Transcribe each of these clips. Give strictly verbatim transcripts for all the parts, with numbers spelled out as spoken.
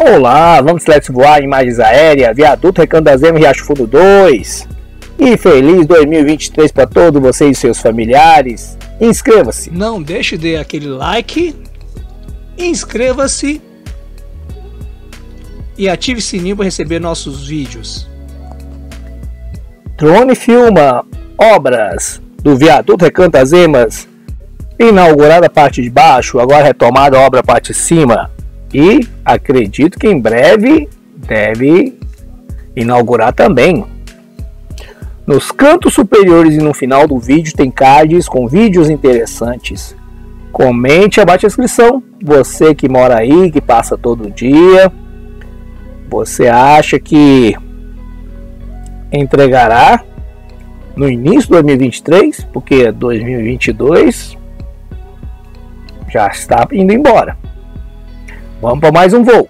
Olá, vamos Let's Voar Imagens Aéreas, Viaduto Recanto das Emas, Riacho Fundo dois. E feliz dois mil e vinte e três para todos vocês e seus familiares. Inscreva-se. Não deixe de dar aquele like. Inscreva-se. E ative o sininho para receber nossos vídeos. Drone filma obras do Viaduto Recanto das Emas. Inaugurada a parte de baixo, agora retomada a obra a parte de cima. E acredito que em breve deve inaugurar também. Nos cantos superiores e no final do vídeo tem cards com vídeos interessantes. Comente abaixo a inscrição. Você que mora aí, que passa todo dia, você acha que entregará no início de dois mil e vinte e três? Porque dois mil e vinte e dois já está indo embora. Vamos para mais um voo.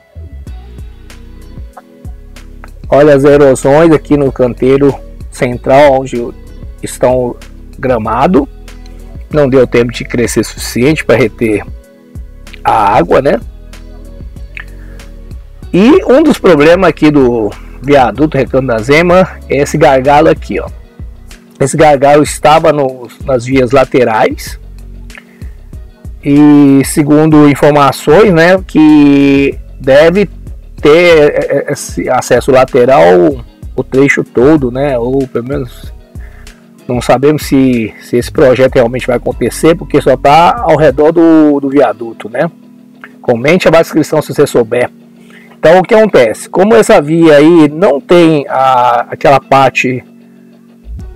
Olha as erosões aqui no canteiro central, onde estão gramado. Não deu tempo de crescer suficiente para reter a água, né? E um dos problemas aqui do viaduto Recanto das Emas é esse gargalo aqui, ó. Esse gargalo estava no, nas vias laterais. E segundo informações, né, que deve ter esse acesso lateral o trecho todo, né, ou pelo menos não sabemos se, se esse projeto realmente vai acontecer, porque só está ao redor do, do viaduto, né. Comente abaixo da descrição se você souber. Então o que acontece? Como essa via aí não tem a, aquela parte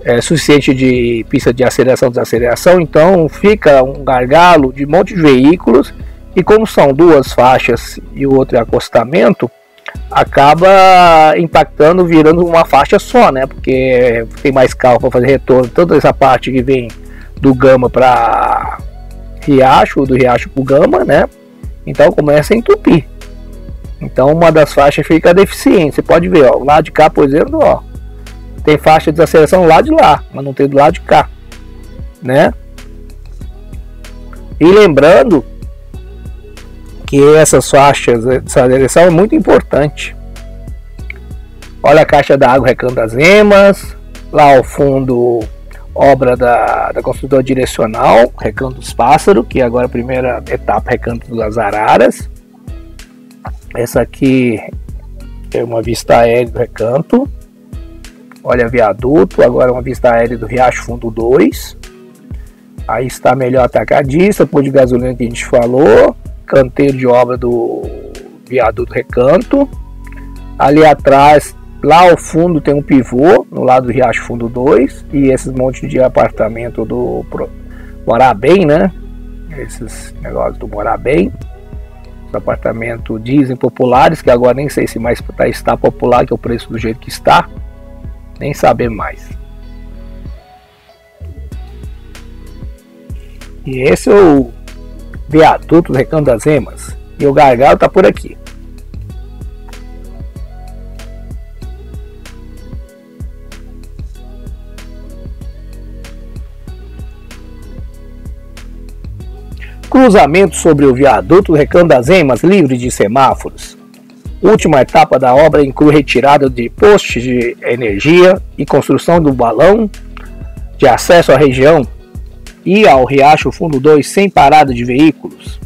É, suficiente de pista de aceleração e desaceleração, então fica um gargalo de um monte de veículos, e como são duas faixas e o outro é acostamento, acaba impactando, virando uma faixa só, né? Porque tem mais carro para fazer retorno, tanto essa parte que vem do Gama para Riacho, do Riacho para o Gama, né? Então começa a entupir. Então uma das faixas fica deficiente. Você pode ver, ó, lá de cá, por exemplo, ó, tem faixa de aceleração lá de lá, mas não tem do lado de cá, né? E lembrando que essas faixas de aceleração é muito importante. Olha a caixa da água Recanto das Emas, lá ao fundo obra da, da construtora direcional Recanto dos Pássaros, que agora a primeira etapa Recanto das Araras. Essa aqui é uma vista aérea do recanto. Olha viaduto, agora uma vista aérea do Riacho Fundo dois. Aí está Melhor Atacadista, pôr de gasolina que a gente falou. Canteiro de obra do viaduto Recanto. Ali atrás, lá ao fundo tem um pivô, no lado do Riacho Fundo dois. E esses monte de apartamento do Morar Bem, né? Esses negócios do Morar Bem. Os apartamentos dizem populares, que agora nem sei se mais está popular, que é o preço do jeito que está. Nem saber mais. E esse é o viaduto Recanto das Emas. E o gargalo tá por aqui. Cruzamento sobre o viaduto Recanto das Emas livre de semáforos. Última etapa da obra inclui retirada de postes de energia e construção do balão de acesso à região e ao Riacho Fundo dois sem parada de veículos.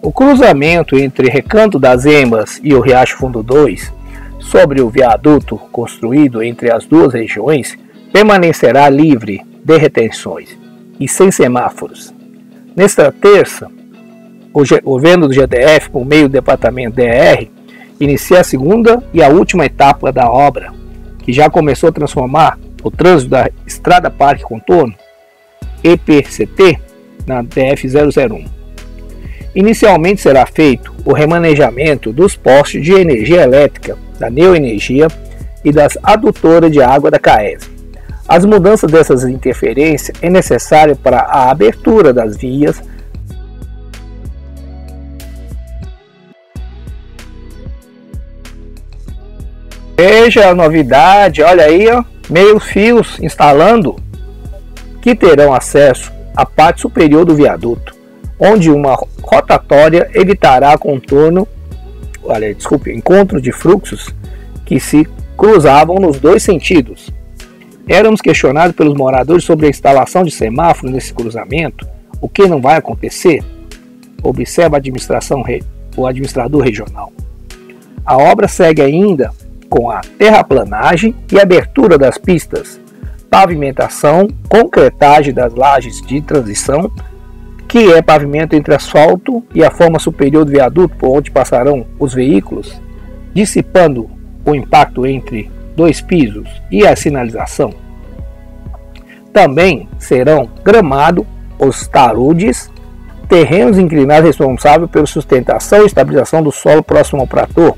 O cruzamento entre Recanto das Emas e o Riacho Fundo dois, sobre o viaduto construído entre as duas regiões, permanecerá livre de retenções e sem semáforos. Nesta terça, o governo do G D F, por meio do departamento D R, inicia a segunda e a última etapa da obra, que já começou a transformar o trânsito da Estrada Parque Contorno, E P C T, na D F zero zero um. Inicialmente será feito o remanejamento dos postes de energia elétrica da Neoenergia e das adutoras de água da C A E S. As mudanças dessas interferências é necessária para a abertura das vias . Veja a novidade, olha aí, ó, meio fios instalando, que terão acesso à parte superior do viaduto, onde uma rotatória evitará contorno aliás, desculpe, encontros de fluxos que se cruzavam nos dois sentidos. Éramos questionados pelos moradores sobre a instalação de semáforo nesse cruzamento, o que não vai acontecer? Observa a administração, o administrador regional. A obra segue ainda com a terraplanagem e abertura das pistas, pavimentação, concretagem das lajes de transição, que é pavimento entre asfalto e a forma superior do viaduto por onde passarão os veículos, dissipando o impacto entre dois pisos e a sinalização. Também serão gramado os taludes, terrenos inclinados responsáveis pela sustentação e estabilização do solo próximo ao platô,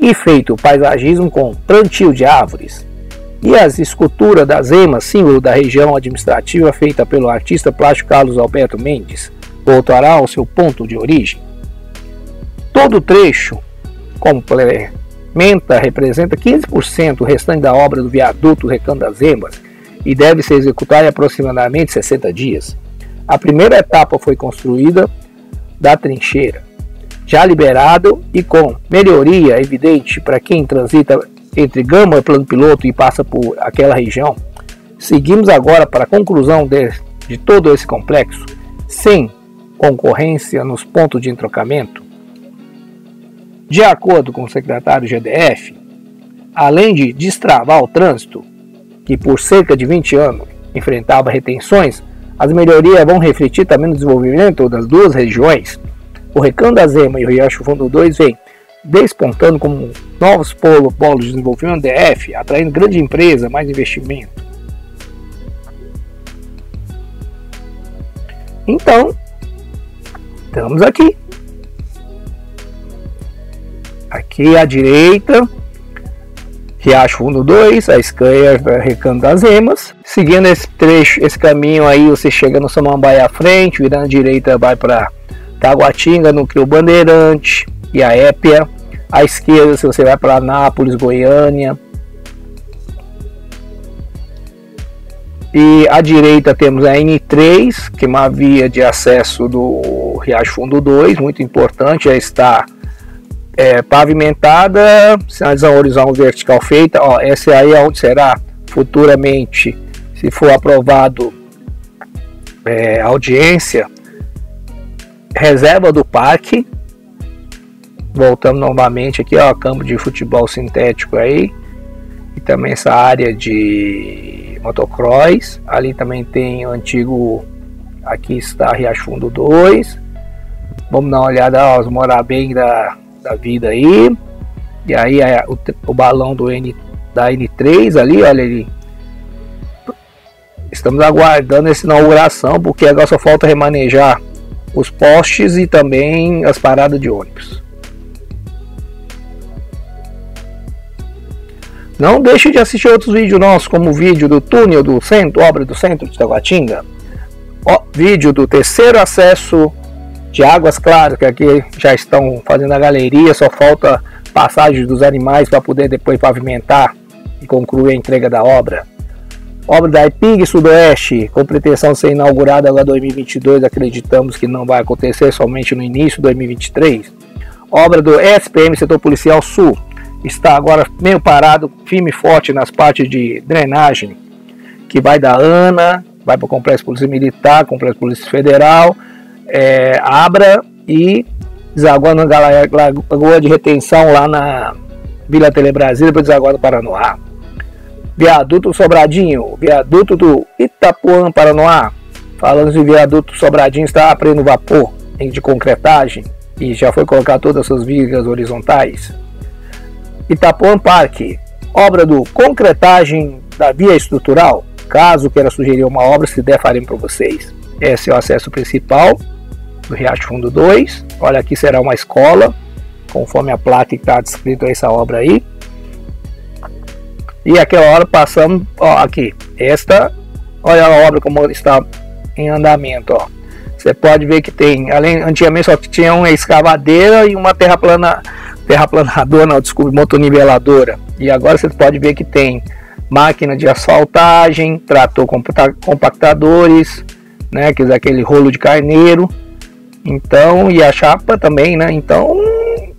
e feito paisagismo com plantio de árvores. E as esculturas das emas, símbolo da região administrativa, feita pelo artista plástico Carlos Alberto Mendes, voltará ao seu ponto de origem. Todo o trecho complementa, representa quinze por cento do restante da obra do viaduto Recanto das Emas e deve ser executada em aproximadamente sessenta dias. A primeira etapa foi construída da trincheira, já liberado e com melhoria evidente para quem transita entre Gama e Plano Piloto e passa por aquela região. Seguimos agora para a conclusão de, de todo esse complexo, sem concorrência nos pontos de entrocamento. De acordo com o secretário G D F, além de destravar o trânsito, que por cerca de vinte anos enfrentava retenções, as melhorias vão refletir também no desenvolvimento das duas regiões. O Recanto das Emas e o Riacho Fundo dois vem despontando como novos polos, polos de desenvolvimento D F, atraindo grande empresa, mais investimento. Então, estamos aqui. Aqui à direita, Riacho Fundo dois, a Scania para Recanto das Emas. Seguindo esse trecho, esse caminho aí, você chega no Samambaia à frente, virando à direita vai para Taguatinga, Núcleo Bandeirante e a Épia. À esquerda, se você vai para Nápoles, Goiânia. E à direita temos a N três, que é uma via de acesso do Riacho Fundo dois, muito importante, já está é, pavimentada, sinalização horizontal vertical feita. Ó, essa aí é onde será futuramente, se for aprovado é, audiência, reserva do parque. Voltando novamente aqui, ó, campo de futebol sintético aí, e também essa área de motocross. Ali também tem o antigo, aqui está Riacho Fundo dois. Vamos dar uma olhada aos Morar Bem da, da vida aí. E aí é o, o balão do N, da N três ali, olha ali. Estamos aguardando essa inauguração, porque agora só falta remanejar os postes e também as paradas de ônibus. Não deixe de assistir outros vídeos nossos, como o vídeo do túnel do centro, obra do centro de Taguatinga, o vídeo do terceiro acesso de Águas Claras, que aqui já estão fazendo a galeria, só falta passagem dos animais para poder depois pavimentar e concluir a entrega da obra. Obra da I P I G Sudoeste, com pretensão de ser inaugurada agora em dois mil e vinte e dois, acreditamos que não vai acontecer, somente no início de dois mil e vinte e três. Obra do S P M, Setor Policial Sul, está agora meio parado, firme e forte nas partes de drenagem, que vai da ANA, vai para o Complexo Polícia Militar, Complexo Polícia Federal, é, Abra e desaguar na Lagoa de Retenção lá na Vila Telebrasília para o desaguar do Paranoá. Viaduto Sobradinho, viaduto do Itapuã, Paranoá. Falando de viaduto Sobradinho, está a pleno vapor de concretagem e já foi colocar todas as suas vigas horizontais. Itapuã Parque, obra do concretagem da via estrutural. Caso queira sugerir uma obra, se der, faremos para vocês. Esse é o acesso principal do Riacho Fundo dois. Olha, aqui será uma escola, conforme a placa que está descrito essa obra aí. E aquela hora passamos, ó, aqui, esta, olha a obra como está em andamento, ó. Você pode ver que tem, além, antigamente só tinha uma escavadeira e uma terraplana, terraplanadora, não, desculpe, motoniveladora. E agora você pode ver que tem máquina de asfaltagem, trator compactadores, né, que é aquele rolo de carneiro, então, e a chapa também, né, então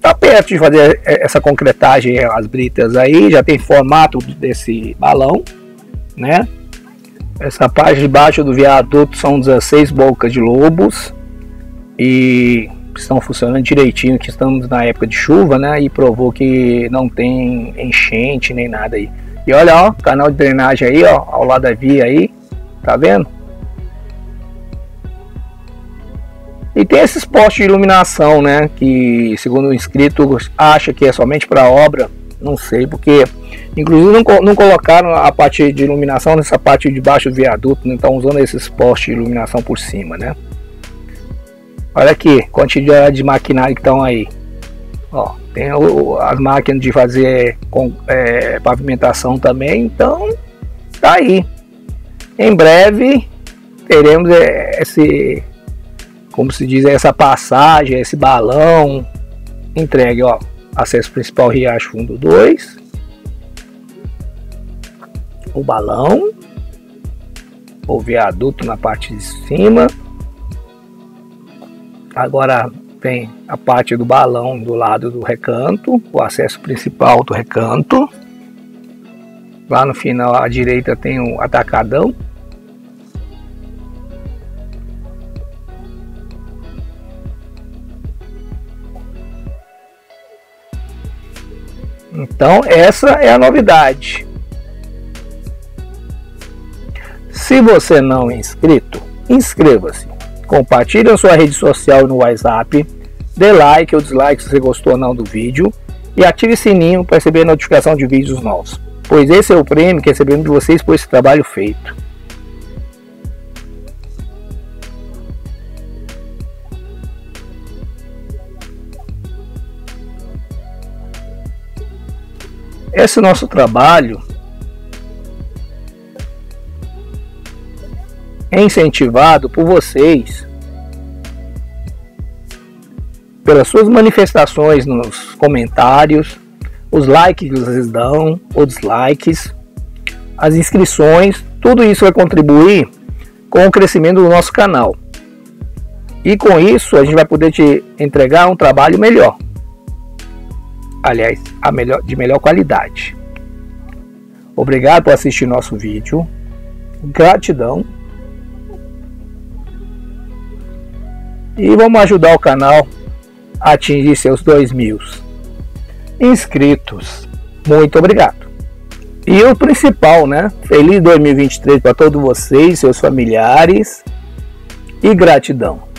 Está perto de fazer essa concretagem, as britas aí, já tem formato desse balão, né? Essa parte de baixo do viaduto são dezesseis bocas de lobos e estão funcionando direitinho, que estamos na época de chuva, né? E provou que não tem enchente nem nada aí. E olha, ó, canal de drenagem aí, ó, ao lado da via aí, tá vendo? E tem esses postes de iluminação, né, que segundo o inscrito acha que é somente para obra, não sei, porque inclusive não, não colocaram a parte de iluminação nessa parte de baixo do viaduto, né, estão usando esses postes de iluminação por cima, né. Olha aqui, quantidade de maquinário que estão aí, ó, tem o, as máquinas de fazer com, é, pavimentação também, então tá aí. Em breve teremos esse... como se diz, essa passagem, esse balão entregue, ó, acesso principal Riacho Fundo dois, o balão, o viaduto na parte de cima. Agora tem a parte do balão do lado do recanto, o acesso principal do recanto. Lá no final à direita tem o atacadão. Então essa é a novidade. Se você não é inscrito, inscreva-se. Compartilhe a sua rede social no WhatsApp. Dê like ou dislike se você gostou ou não do vídeo. E ative o sininho para receber notificação de vídeos novos. Pois esse é o prêmio que recebemos de vocês por esse trabalho feito. Esse nosso trabalho é incentivado por vocês, pelas suas manifestações nos comentários, os likes que vocês dão, os dislikes, as inscrições, tudo isso vai contribuir com o crescimento do nosso canal. E com isso a gente vai poder te entregar um trabalho melhor. Aliás, a melhor, de melhor qualidade. Obrigado por assistir nosso vídeo. Gratidão. E vamos ajudar o canal a atingir seus dois mil inscritos. Muito obrigado. E o principal, né? Feliz dois mil e vinte e três para todos vocês, seus familiares. E gratidão.